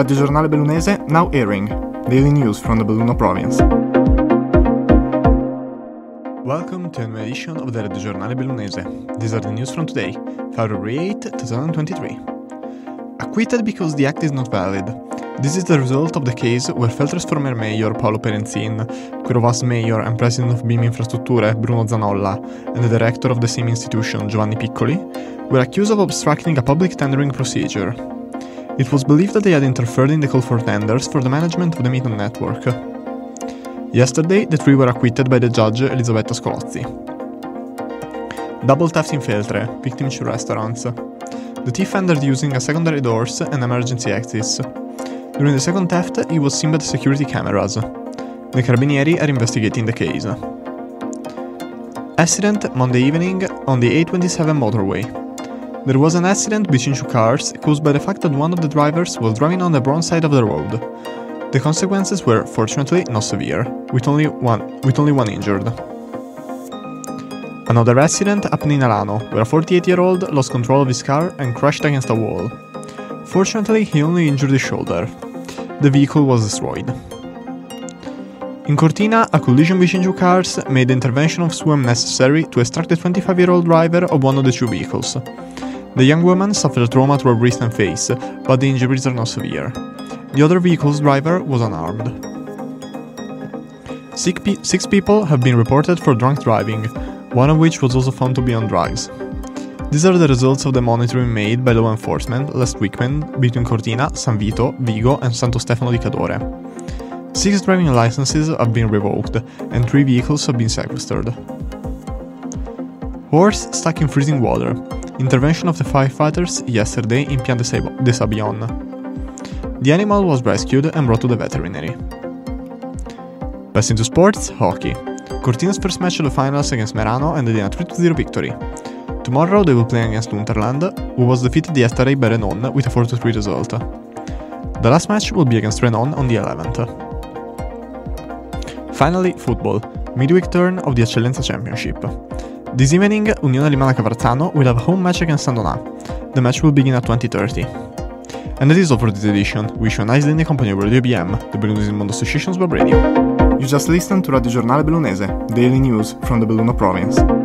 Radio Giornale Bellunese, now airing. Daily news from the Belluno province. Welcome to a new edition of the Radio Giornale Bellunese. These are the news from today, February 8, 2023. Acquitted because the act is not valid. This is the result of the case where Feltre's former mayor Paolo Perenzin, Quirovas mayor and president of BIM Infrastrutture Bruno Zanolla, and the director of the same institution Giovanni Piccoli, were accused of obstructing a public tendering procedure. It was believed that they had interfered in the call for tenders for the management of the Miton network. Yesterday, the three were acquitted by the judge Elisabetta Scolozzi. Double theft in Feltre, victim to restaurants. The thief entered using a secondary doors and emergency exits. During the second theft, he was seen by the security cameras. The Carabinieri are investigating the case. Accident Monday evening on the A27 motorway. There was an accident between two cars caused by the fact that one of the drivers was driving on the wrong side of the road. The consequences were, fortunately, not severe, with only one injured. Another accident happened in Alano, where a 48-year-old lost control of his car and crashed against a wall. Fortunately, he only injured his shoulder. The vehicle was destroyed. In Cortina, a collision between two cars made the intervention of SUEM necessary to extract the 25-year-old driver of one of the two vehicles. The young woman suffered trauma to her wrist and face, but the injuries are not severe. The other vehicle's driver was unarmed. Six people have been reported for drunk driving, one of which was also found to be on drugs. These are the results of the monitoring made by law enforcement last weekend between Cortina, San Vito, Vigo and Santo Stefano di Cadore. 6 driving licenses have been revoked and 3 vehicles have been sequestered. Horse stuck in freezing water. Intervention of the firefighters yesterday in Pian de Sabion. The animal was rescued and brought to the veterinary. Passing to sports, hockey. Cortina's first match of the finals against Merano ended in a 3-0 victory. Tomorrow they will play against Unterland, who was defeated yesterday by Renon with a 4-3 result. The last match will be against Renon on the 11th. Finally, football, midweek turn of the Eccellenza Championship. This evening, Unione Limana Cavarzano will have a home match against San Donà. The match will begin at 20:30. And that is all for this edition. Wish you a nice day in the company of Radio BM, the Bellunese Mondo Association's web radio. You just listened to Radio Giornale Bellunese, daily news from the Belluno province.